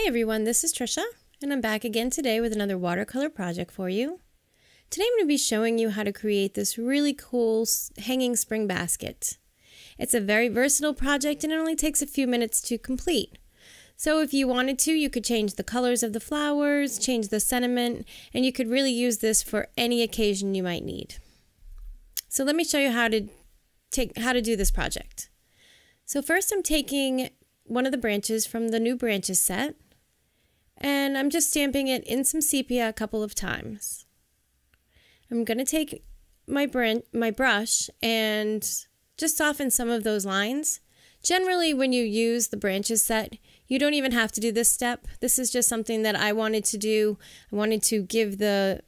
Hi everyone, this is Trisha, and I'm back again today with another watercolor project for you. Today I'm going to be showing you how to create this really cool hanging spring basket. It's a very versatile project and it only takes a few minutes to complete. So if you wanted to, you could change the colors of the flowers, change the sentiment, and you could really use this for any occasion you might need. So let me show you how to do this project. So first I'm taking one of the branches from the new branches set, and I'm just stamping it in some sepia a couple of times. I'm going to take my brush and just soften some of those lines. Generally, when you use the branches set, you don't even have to do this step. This is just something that I wanted to do. I wanted to give the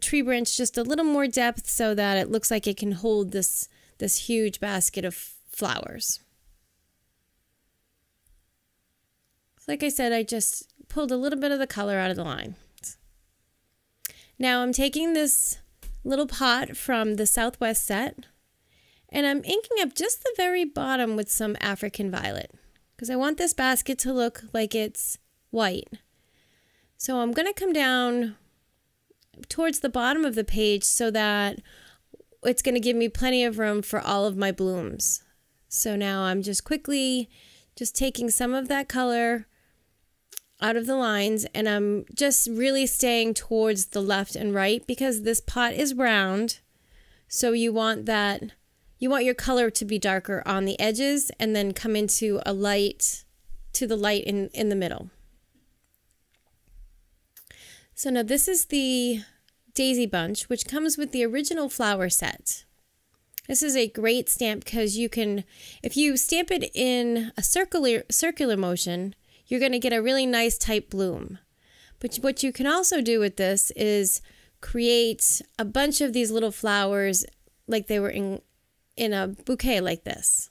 tree branch just a little more depth so that it looks like it can hold this huge basket of flowers. Like I said, I just pulled a little bit of the color out of the line. Now I'm taking this little pot from the Southwest set and I'm inking up just the very bottom with some African violet because I want this basket to look like it's white. So I'm going to come down towards the bottom of the page so that it's going to give me plenty of room for all of my blooms. So now I'm just quickly just taking some of that color out of the lines, and I'm just really staying towards the left and right because this pot is round, so you want your color to be darker on the edges and then come into a light to the light in the middle. So now this is the Daisy Bunch, which comes with the original flower set. This is a great stamp because you can, if you stamp it in a circular motion, you're going to get a really nice tight bloom. But what you can also do with this is create a bunch of these little flowers like they were in a bouquet like this.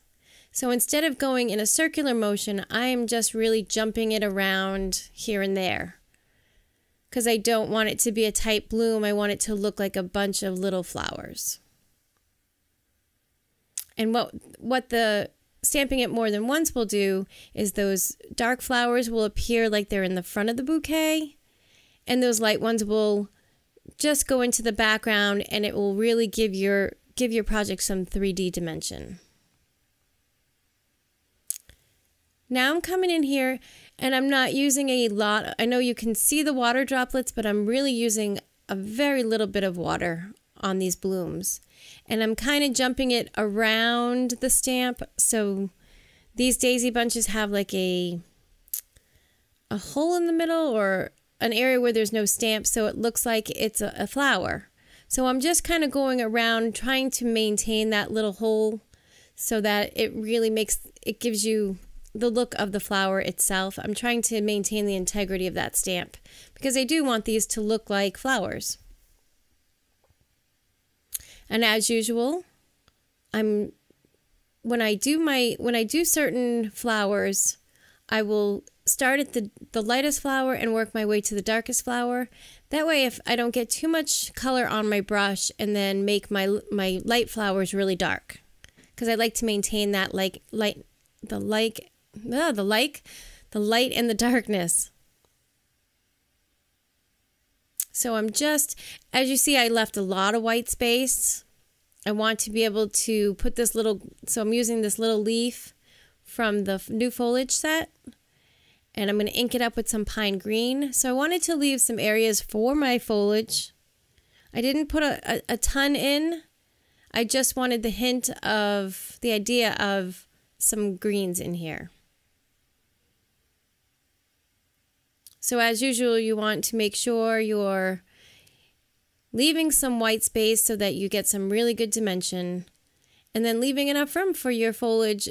So instead of going in a circular motion, I'm just really jumping it around here and there because I don't want it to be a tight bloom. I want it to look like a bunch of little flowers. And what the stamping it more than once will do is those dark flowers will appear like they're in the front of the bouquet, and those light ones will just go into the background, and it will really give your project some 3D dimension. Now I'm coming in here and I'm not using a lot. I know you can see the water droplets, but I'm really using a very little bit of water on these blooms. And I'm kind of jumping it around the stamp. So these daisy bunches have like a hole in the middle or an area where there's no stamp, so it looks like it's a flower. So I'm just kind of going around trying to maintain that little hole so that it really gives you the look of the flower itself. I'm trying to maintain the integrity of that stamp because I do want these to look like flowers. And as usual, when I do certain flowers, I will start at the lightest flower and work my way to the darkest flower. That way, if I don't get too much color on my brush and then make my light flowers really dark, because I like to maintain that the light and the darkness. So I'm just, as you see, I left a lot of white space. I want to be able to put this little, so I'm using this little leaf from the new foliage set, and I'm going to ink it up with some pine green. So I wanted to leave some areas for my foliage. I didn't put a ton in. I just wanted the hint of the idea of some greens in here. So as usual, you want to make sure you're leaving some white space so that you get some really good dimension, and then leaving enough room for your foliage.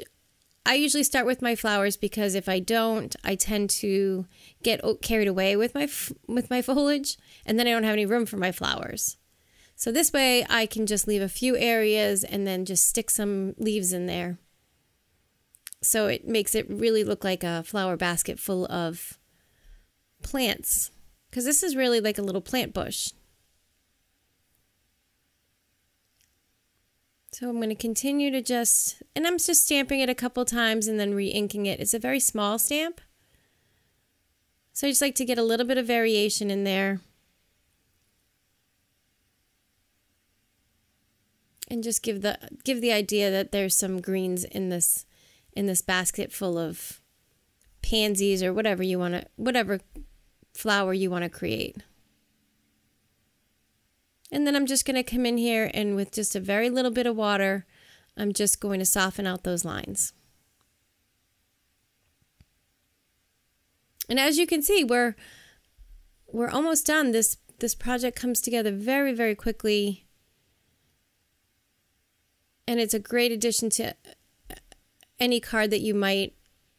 I usually start with my flowers because if I don't, I tend to get carried away with my foliage, and then I don't have any room for my flowers. So this way I can just leave a few areas and then just stick some leaves in there. So it makes it really look like a flower basket full of plants, because this is really like a little plant bush. So I'm going to continue to just, and I'm just stamping it a couple times and then re-inking it. It's a very small stamp, So I just like to get a little bit of variation in there. And just give the idea that there's some greens in this basket full of pansies or whatever you want to, whatever flower you want to create. And then I'm just going to come in here and with just a very little bit of water, I'm just going to soften out those lines. And as you can see, we're almost done. This project comes together very, very quickly. And it's a great addition to any card that you might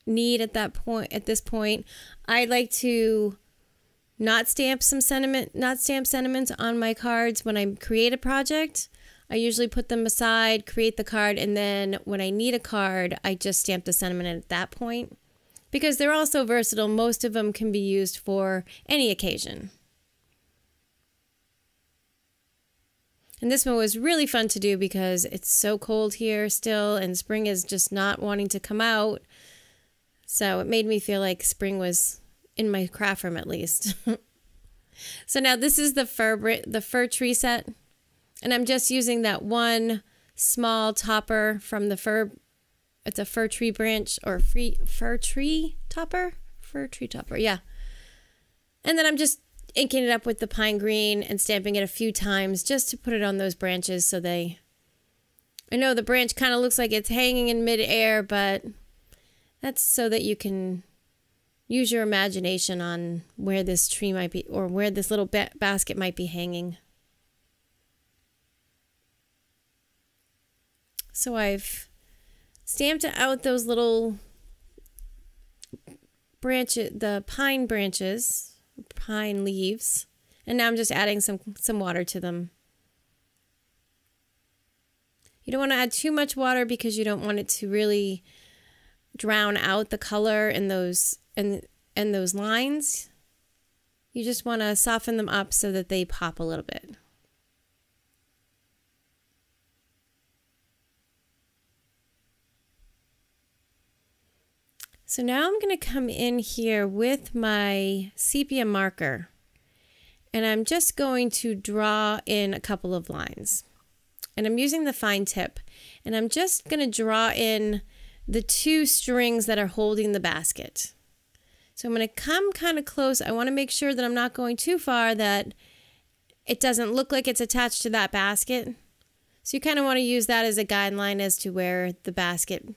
need at that point. At this point, I like to not stamp sentiments on my cards when I create a project. I usually put them aside, create the card, and then when I need a card, I just stamp the sentiment at that point. Because they're all so versatile, most of them can be used for any occasion. And this one was really fun to do because it's so cold here still and spring is just not wanting to come out. So it made me feel like spring was in my craft room at least. So now this is the fir tree set. And I'm just using that one small topper from the fir. It's a fir tree branch or fir tree topper. Yeah. And then I'm just inking it up with the pine green and stamping it a few times just to put it on those branches so they... I know the branch kind of looks like it's hanging in midair, but that's so that you can use your imagination on where this tree might be or where this little basket might be hanging. So I've stamped out those little branches, the pine branches, pine leaves, and now I'm just adding some water to them. You don't want to add too much water because you don't want it to really drown out the color in those and those lines. You just want to soften them up so that they pop a little bit. So now I'm going to come in here with my sepia marker and I'm just going to draw in a couple of lines, and I'm using the fine tip, and I'm just going to draw in the two strings that are holding the basket. So I'm going to come kind of close. I want to make sure that I'm not going too far, that it doesn't look like it's attached to that basket. So you kind of want to use that as a guideline as to where the basket,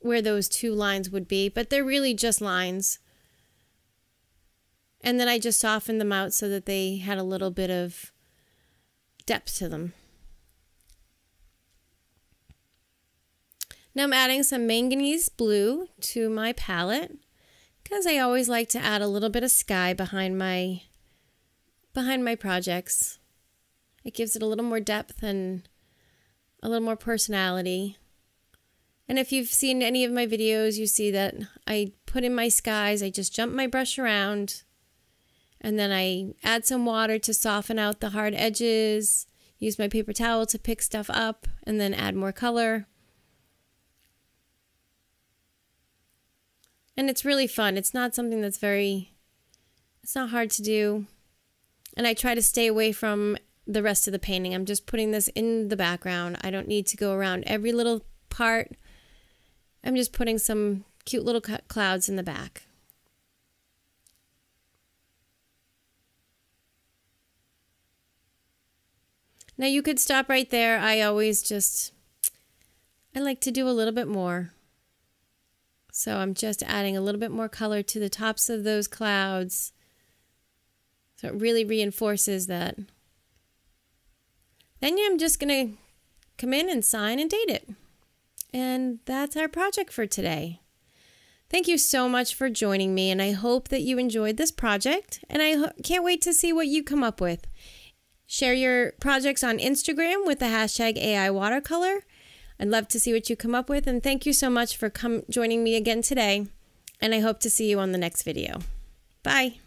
where those two lines would be, but they're really just lines. And then I just softened them out so that they had a little bit of depth to them. Now I'm adding some manganese blue to my palette because I always like to add a little bit of sky behind my projects. It gives it a little more depth and a little more personality. And if you've seen any of my videos, you see that I put in my skies, I just jump my brush around, and then I add some water to soften out the hard edges, use my paper towel to pick stuff up, and then add more color. And it's really fun. It's not something that's it's not hard to do. And I try to stay away from the rest of the painting. I'm just putting this in the background. I don't need to go around every little part. I'm just putting some cute little clouds in the back. Now you could stop right there. I like to do a little bit more. So I'm just adding a little bit more color to the tops of those clouds. So it really reinforces that. Then I'm just going to come in and sign and date it. And that's our project for today. Thank you so much for joining me, and I hope that you enjoyed this project, and I can't wait to see what you come up with. Share your projects on Instagram with the hashtag AIWatercolor. I'd love to see what you come up with, and thank you so much for joining me again today, and I hope to see you on the next video. Bye.